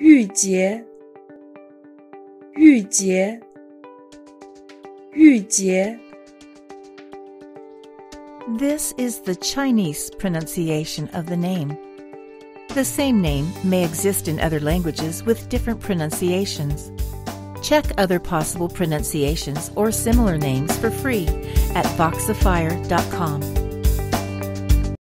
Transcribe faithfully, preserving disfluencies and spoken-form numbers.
Yù-Jié, Yù-Jié, Yù-Jié. This is the Chinese pronunciation of the name. The same name may exist in other languages with different pronunciations. Check other possible pronunciations or similar names for free at Voxifier dot com.